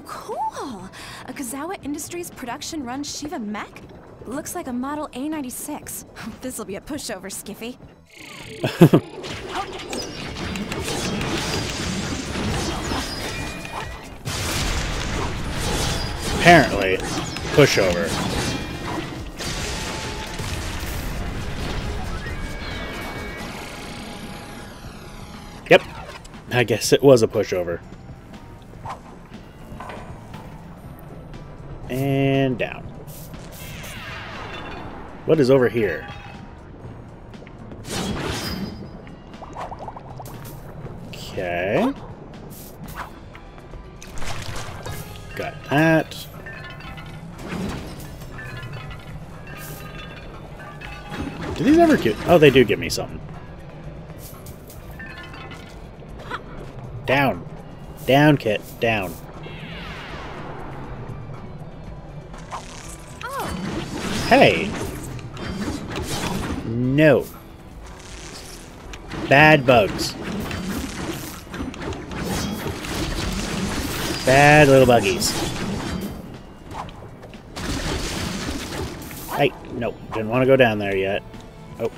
Oh, cool! A Kazawa Industries production-run Shiva Mech? Looks like a model A96. This'll be a pushover, Skiffy. Oh. Apparently, pushover. Yep, I guess it was a pushover. And down. What is over here? Okay. Got that. Do these ever give? Oh, they do give me something. Down. Down, Kit. Down. Oh. Hey! No. Bad bugs. Bad little buggies. Hey, no. Didn't want to go down there yet. Oh.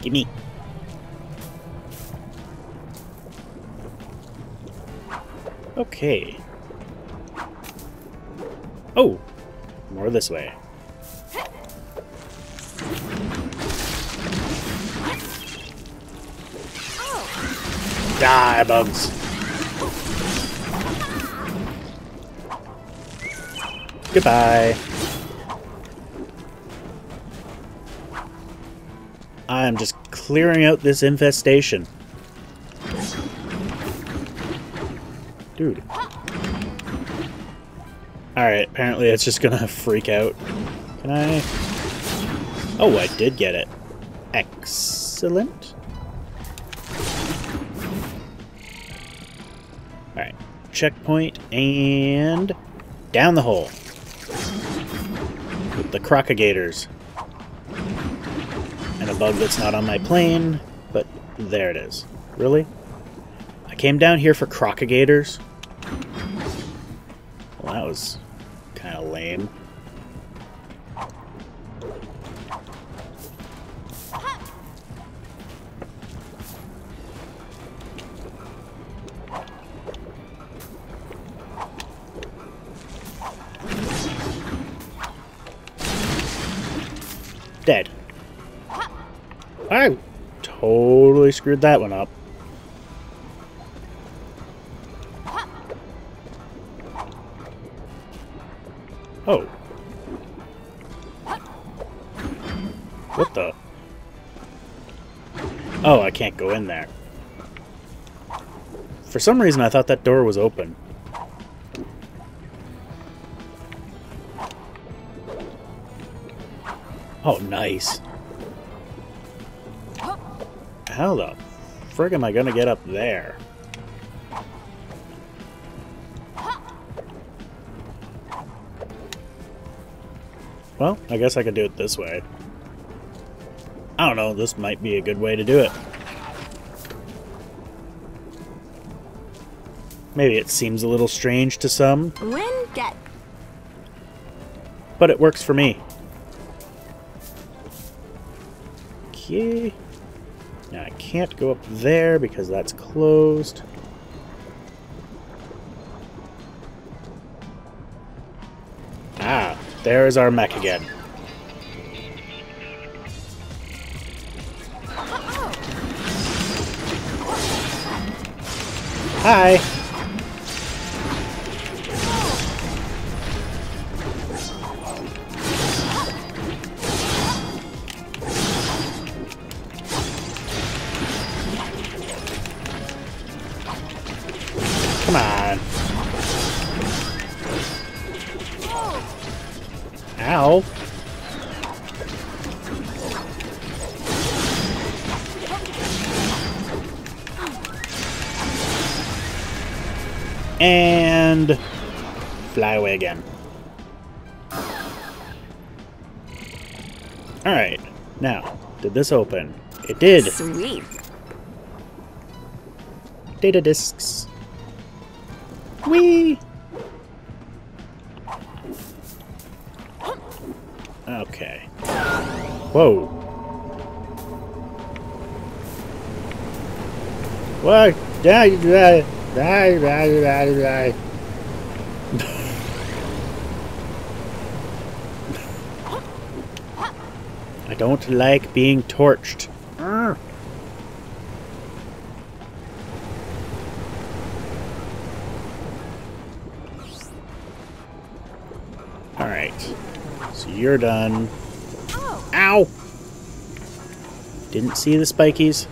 Gimme. Okay. Oh! More this way. Die, bugs! Goodbye! I'm just clearing out this infestation. Dude. Alright, apparently it's just gonna freak out. Can I? Oh, I did get it. Excellent. Alright, checkpoint and down the hole. With the crocogators. And a bug that's not on my plane, but there it is. Really? I came down here for crocogators? Well, that was kind of lame. Dead. I totally screwed that one up. Oh. What the? Oh, I can't go in there. For some reason, I thought that door was open. Oh, nice. How the frig am I gonna get up there? Well, I guess I could do it this way. I don't know, this might be a good way to do it. Maybe it seems a little strange to some. But it works for me. Okay. Now I can't go up there because that's closed. Ah, there is our mech again. Hi. Come on. Ow. And fly away again. Alright, now, did this open? It did. Sweet. Data discs. Whee! Okay. Whoa. What? I don't like being torched. Alright. So you're done. Ow! Didn't see the spikies.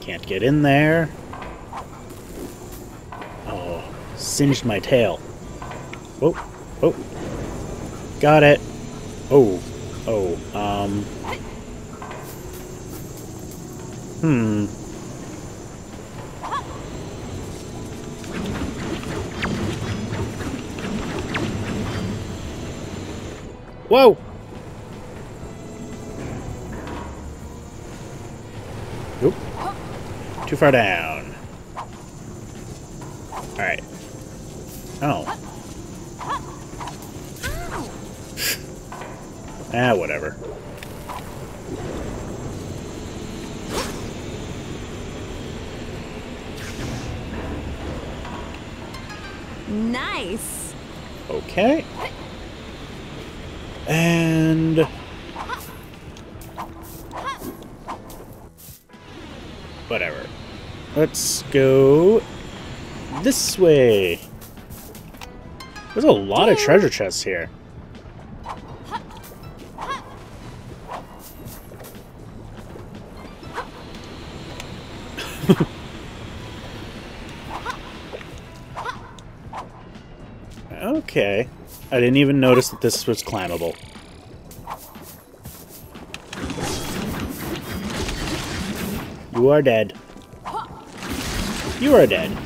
Can't get in there. Oh, singed my tail. Whoa, whoa. Got it. Oh, oh, Whoa! Oop. Too far down. Alright. Oh. Ah, whatever. Nice! Okay. And whatever. Let's go this way. There's a lot of treasure chests here. Okay. I didn't even notice that this was climbable. You are dead. You are dead.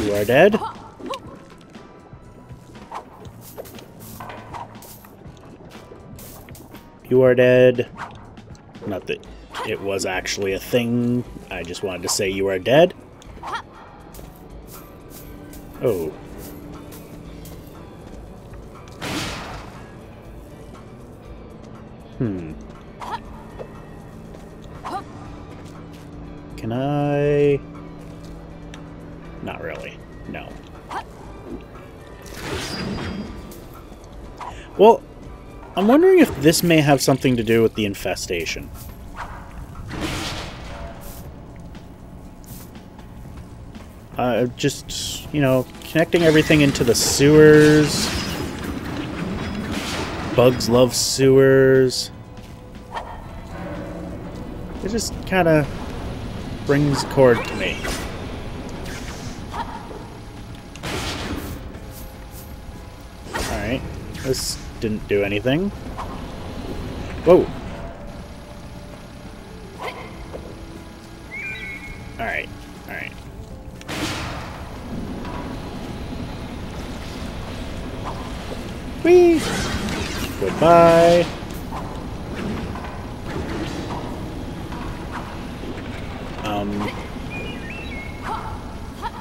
You are dead. You are dead. Not that it was actually a thing. I just wanted to say you are dead. Oh. Can I? Not really. No. Well, I'm wondering if this may have something to do with the infestation. Just, you know, connecting everything into the sewers. Bugs love sewers. It just kind of brings chord to me. Alright, this didn't do anything. Whoa! Alright, alright. Whee! Goodbye!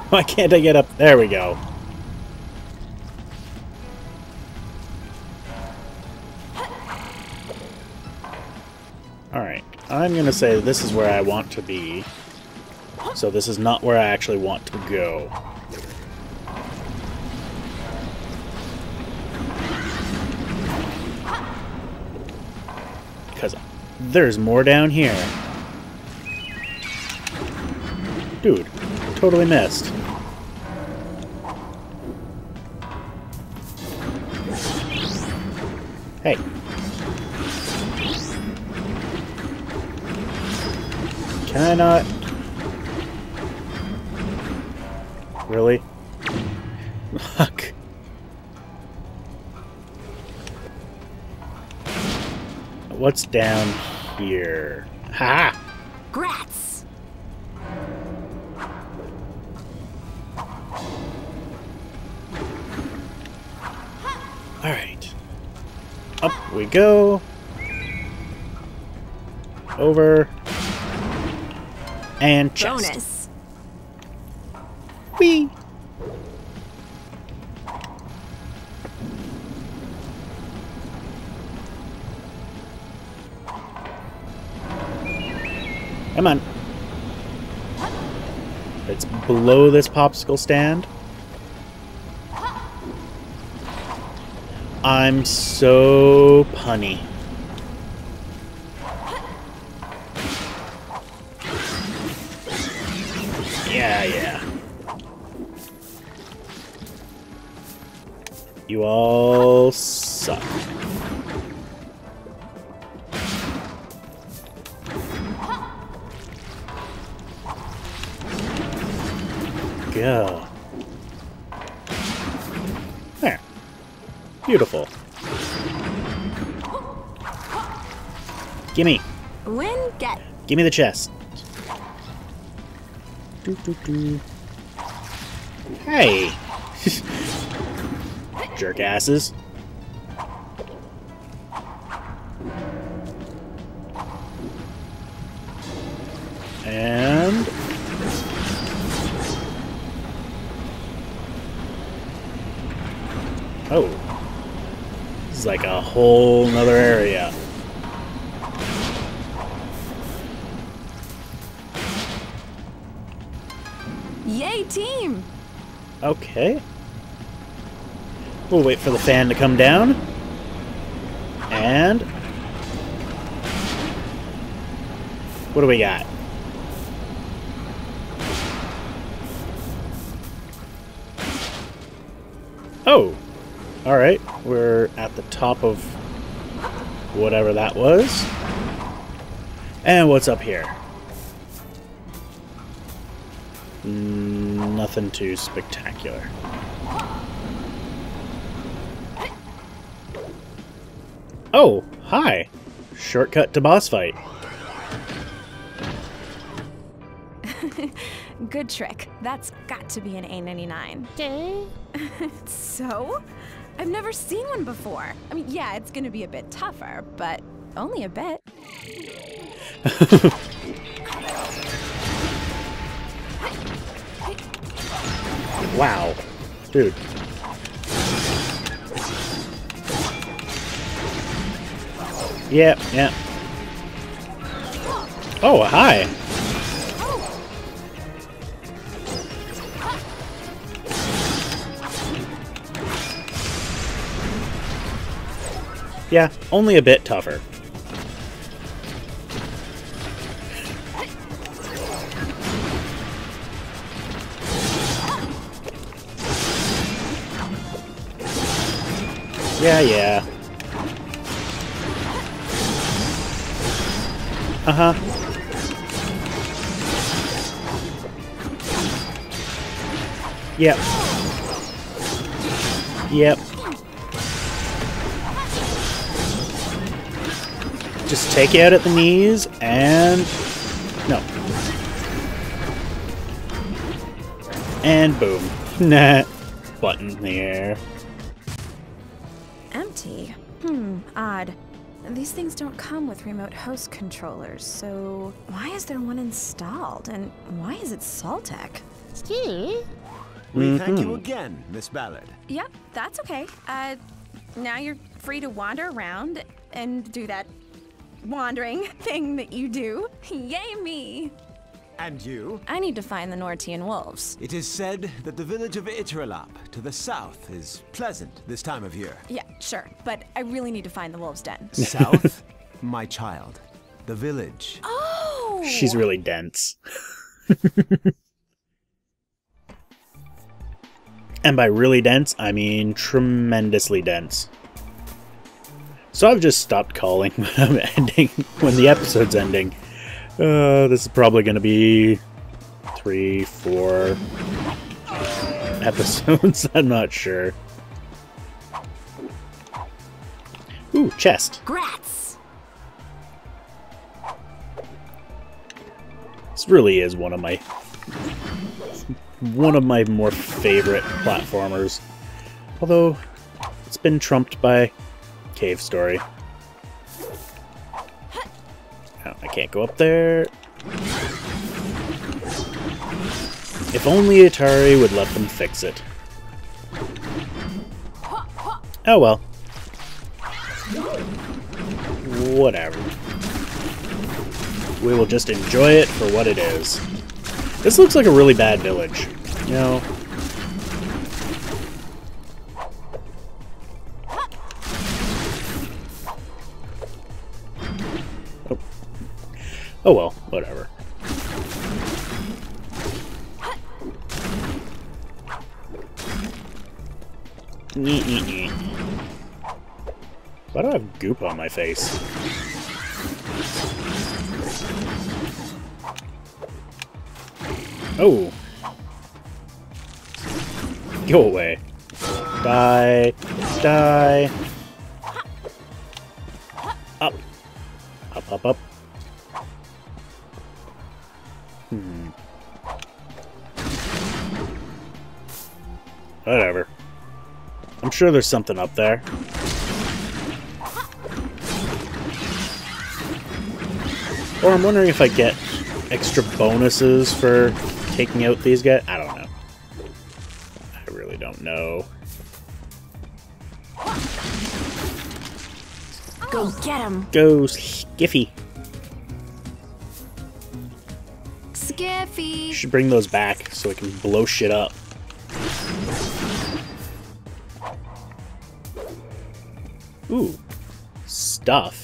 Why can't I get up? There we go. Alright, I'm gonna say this is where I want to be. So this is not where I actually want to go. Because there's more down here. Dude, totally missed. Hey. Can I not? Really? Fuck. What's down here? Ha! Grats. Alright. Up we go. Over. And chest. Bonus. Whee! Come on. Let's blow this popsicle stand. I'm so punny. Yeah, yeah. You all suck. Go. There. Beautiful. Gimme. Win, get. Gimme the chest. Doo, doo, doo. Hey. Jerk asses. And oh. This is like a whole nother area. Yay, team! Okay. We'll wait for the fan to come down. And what do we got? Oh! Alright, we're at the top of whatever that was. And what's up here? Nothing too spectacular. Oh, hi! Shortcut to boss fight. Good trick. That's got to be an A99. Okay. So? I've never seen one before. I mean, yeah, it's gonna be a bit tougher, but only a bit. Wow. Dude. Yep, yep. Oh, hi! Yeah, only a bit tougher. Yeah, yeah. Uh-huh. Yep. Yep. Just take it out at the knees and... no. And boom. Nah. Button in the air. Empty. Hmm, odd. These things don't come with remote host controllers, so why is there one installed, and why is it Saltec? We thank you again, Miss Ballard. Yep, that's okay. Now you're free to wander around and do that wandering thing that you do. Yay me! And you? I need to find the Nortian wolves. It is said that the village of Itralop to the south is pleasant this time of year. Yeah, sure, but I really need to find the wolves' den. South? My child. The village. Oh! She's really dense. And by really dense, I mean tremendously dense. So I've just stopped calling when I'm ending, when the episode's ending. This is probably going to be 3, 4 episodes. I'm not sure. Ooh, chest. Grats. This really is one of my more favorite platformers. Although It's been trumped by Cave Story. Oh, I can't go up there. If only Atari would let them fix it. Oh well. Whatever. We will just enjoy it for what it is. This looks like a really bad village. You know. Oh. Oh well, whatever. Why do I have goop on my face? Oh. Go away. Die. Die. Up. Up, up, up. Hmm. Whatever. I'm sure there's something up there. Or I'm wondering if I get extra bonuses for taking out these guys. I don't know. I really don't know. Go get him. Go, Skiffy. Skiffy. Should bring those back so I can blow shit up. Ooh, stuff.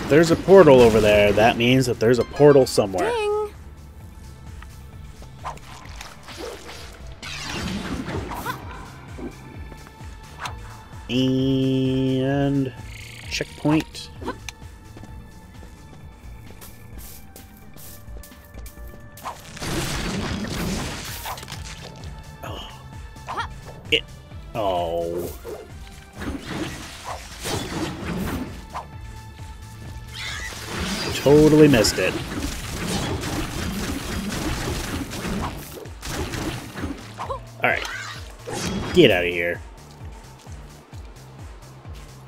If there's a portal over there, that means that there's a portal somewhere. Ding. And checkpoint. Oh. Totally missed it. Alright. Get out of here.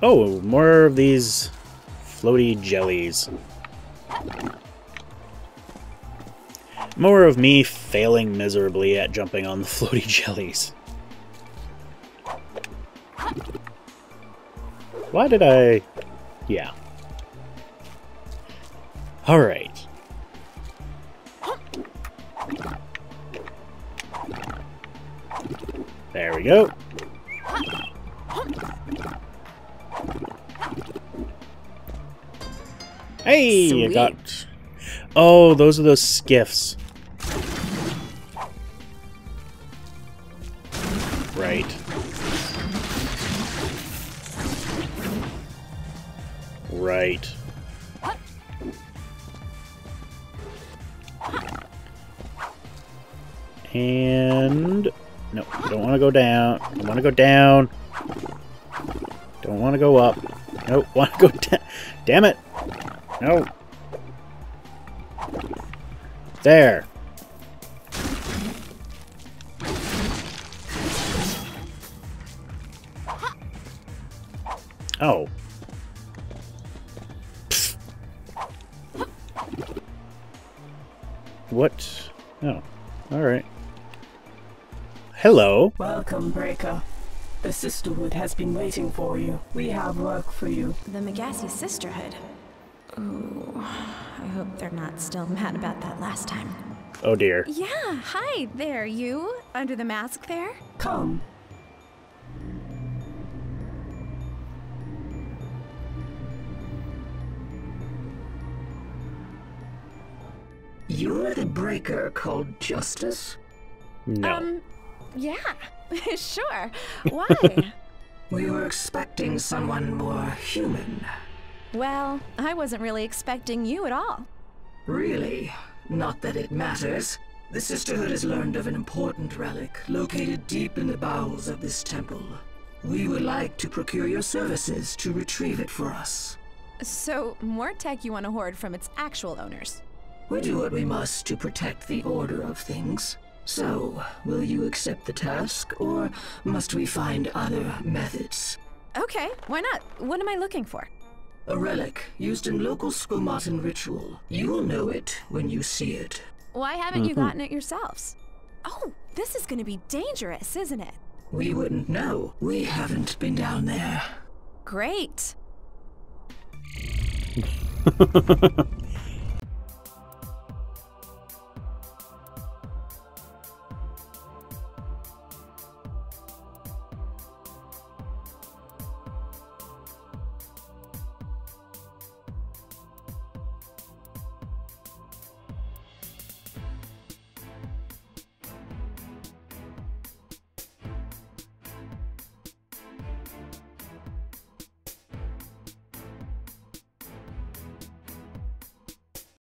Oh, more of these floaty jellies. More of me failing miserably at jumping on the floaty jellies. Why did I... yeah. Alright. There we go. Hey! Sweet. I got... oh, those are those skiffs. Right. Right. And... no, I don't want to go down. I want to go down. Don't want to go up. Nope, want to go down. Damn it! No. There. Oh. What? Oh, all right. Hello. Welcome, Breaker. The Sisterhood has been waiting for you. We have work for you. The Magassi Sisterhood. Ooh, I hope they're not still mad about that last time. Oh dear. Yeah. Hi there, you under the mask there. Come. You're the Breaker called Justice? No. Yeah, sure. Why? We were expecting someone more human. Well, I wasn't really expecting you at all. Really? Not that it matters. The Sisterhood has learned of an important relic located deep in the bowels of this temple. We would like to procure your services to retrieve it for us. So, more tech you want to hoard from its actual owners? We do what we must to protect the order of things. So, will you accept the task, or must we find other methods? Okay, why not? What am I looking for? A relic used in local Squamatan ritual. You'll know it when you see it. Why haven't you gotten it yourselves? Oh, this is gonna be dangerous, isn't it? We wouldn't know. We haven't been down there. Great.